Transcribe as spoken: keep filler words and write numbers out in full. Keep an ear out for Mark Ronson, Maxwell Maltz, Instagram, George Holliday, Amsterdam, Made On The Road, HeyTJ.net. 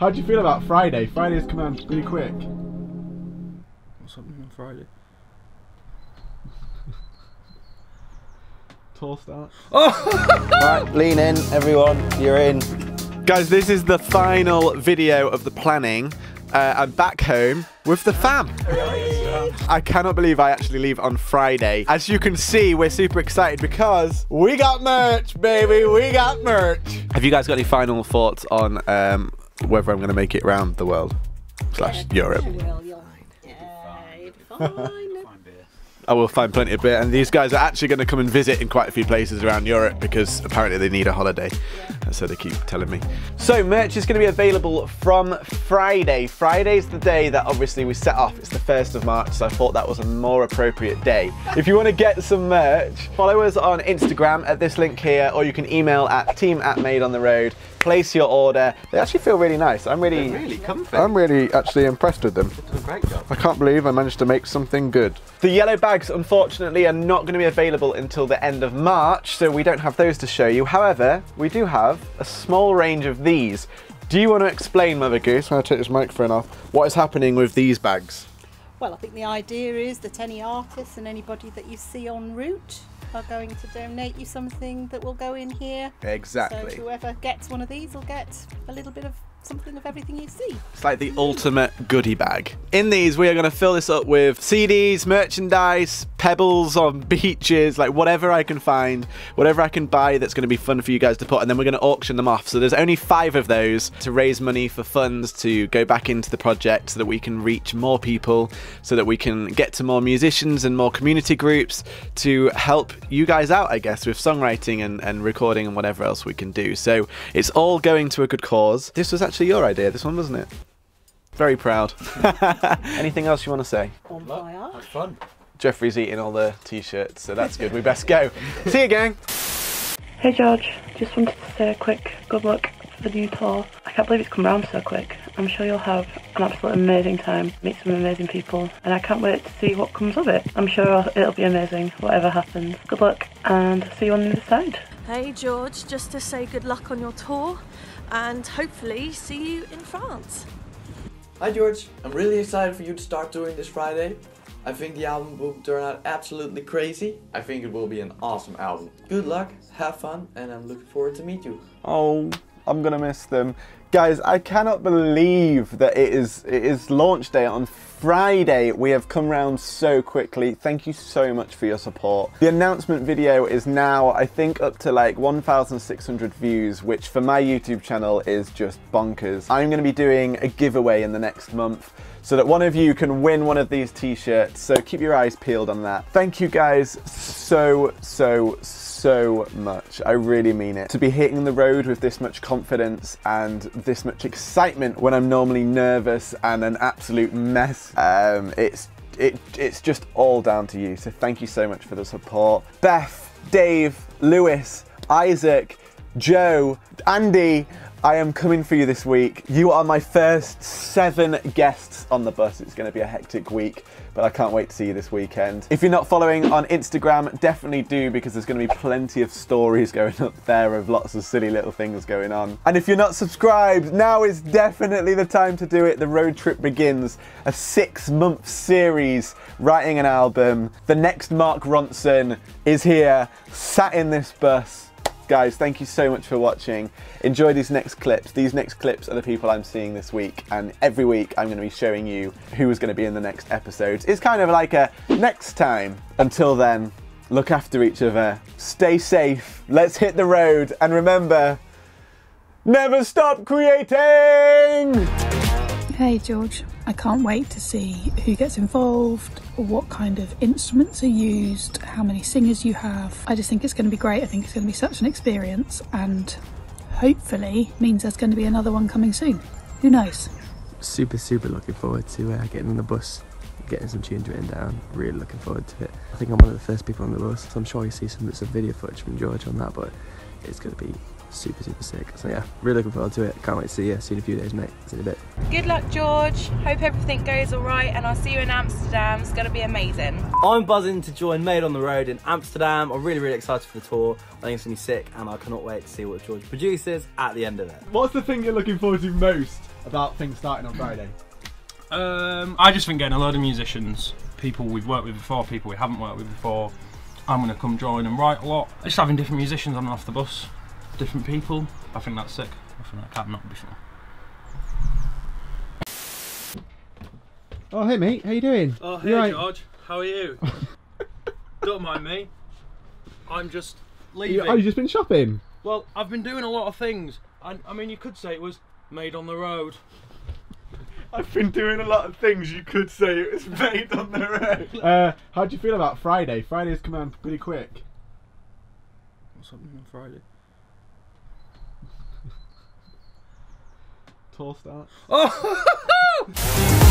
How do you feel about Friday? Friday's coming on really quick. What's happening on Friday? Tall start. Oh! Right, lean in, everyone. You're in. Guys, this is the final video of the planning. Uh, I'm back home with the fam. I cannot believe I actually leave on Friday. As you can see, we're super excited because we got merch, baby. We got merch. Have you guys got any final thoughts on um, whether I'm going to make it around the world slash yeah, Europe? You will, you'll yeah, you'll find beer. I will find plenty of beer. And these guys are actually going to come and visit in quite a few places around Europe because apparently they need a holiday. Yeah. So they keep telling me. So merch is going to be available from Friday. Friday's the day that obviously we set off. It's the first of March, so I thought that was a more appropriate day. If you want to get some merch, follow us on Instagram at this link here, or you can email at team at Made On The Road. Place your order. They actually feel really nice. I'm really, They're really comfy. I'm really actually impressed with them. It's a great job. I can't believe I managed to make something good. The yellow bags, unfortunately, are not going to be available until the end of March, so we don't have those to show you. However, we do have a small range of these. Do you want to explain, Mother Goose, when I take this microphone off, what is happening with these bags? Well, I think the idea is that any artist and anybody that you see en route are going to donate you something that will go in here. Exactly. So whoever gets one of these will get a little bit of something of everything you see. It's like the ultimate goodie bag. In these, we are going to fill this up with C Ds, merchandise, pebbles on beaches, like whatever I can find, whatever I can buy that's going to be fun for you guys to put, and then we're going to auction them off. So there's only five of those to raise money for funds to go back into the project so that we can reach more people, so that we can get to more musicians and more community groups to help you guys out, I guess, with songwriting and, and recording and whatever else we can do. So it's all going to a good cause. This was actually actually your idea, this one, wasn't it? Very proud. Anything else you want to say? On fire. That's fun. Jeffrey's eating all the t-shirts, so that's good. We best go. See you, gang. Hey, George. Just wanted to say a quick good luck for the new tour. I can't believe it's come round so quick. I'm sure you'll have an absolute amazing time, meet some amazing people, and I can't wait to see what comes of it. I'm sure it'll be amazing, whatever happens. Good luck, and see you on the other side. Hey, George. Just to say good luck on your tour, and hopefully see you in France. Hi George, I'm really excited for you to start touring this Friday. I think the album will turn out absolutely crazy. I think it will be an awesome album. Good luck, have fun, and I'm looking forward to meet you. Oh, I'm gonna miss them. Guys, I cannot believe that it is, it is launch day on Friday. We have come round so quickly. Thank you so much for your support. The announcement video is now, I think, up to like one thousand six hundred views, which for my YouTube channel is just bonkers. I'm gonna be doing a giveaway in the next month so that one of you can win one of these t-shirts. So keep your eyes peeled on that. Thank you guys so, so, so much. I really mean it. To be hitting the road with this much confidence and this much excitement when I'm normally nervous and an absolute mess, um, it's it it's just all down to you. So thank you so much for the support. Beth, Dave, Lewis, Isaac, Joe, Andy, I am coming for you this week. You are my first seven guests on the bus. It's going to be a hectic week, but I can't wait to see you this weekend. If you're not following on Instagram, definitely do, because there's going to be plenty of stories going up there of lots of silly little things going on. And if you're not subscribed, now is definitely the time to do it. The road trip begins, a six-month series, writing an album. The next Mark Ronson is here, sat in this bus. Guys, thank you so much for watching. Enjoy these next clips. These next clips are the people I'm seeing this week, and every week I'm gonna be showing you who is gonna be in the next episodes. It's kind of like a next time. Until then, look after each other, stay safe, let's hit the road, and remember, never stop creating! Hey George, I can't wait to see who gets involved, what kind of instruments are used, how many singers you have. I just think it's going to be great. I think it's going to be such an experience, and hopefully means there's going to be another one coming soon. Who knows? Super, super looking forward to uh, getting on the bus, getting some tunes written down. Really looking forward to it. I think I'm one of the first people on the bus, so I'm sure you see some, some video footage from George on that, but it's going to be super, super sick. So yeah, really looking forward to it. Can't wait to see you. See you in a few days, mate. See you in a bit. Good luck, George. Hope everything goes all right, and I'll see you in Amsterdam. It's going to be amazing. I'm buzzing to join Made On The Road in Amsterdam. I'm really, really excited for the tour. I think it's going to be sick, and I cannot wait to see what George produces at the end of it. What's the thing you're looking forward to most? about things starting on Friday? Um, I just think getting a load of musicians, people we've worked with before, people we haven't worked with before, I'm going to come join and write a lot. Just having different musicians on and off the bus, different people, I think that's sick. I think that can't not be fun. Oh, hey mate, how you doing? Oh, hey right? George, how are you? Don't mind me, I'm just leaving. Oh, you've just been shopping? Well, I've been doing a lot of things. I, I mean, you could say it was made on the road. I've been doing a lot of things, you could say it was made on the road. Uh, how do you feel about Friday? Friday's come on pretty quick. What's happening on Friday? Tour start. Oh!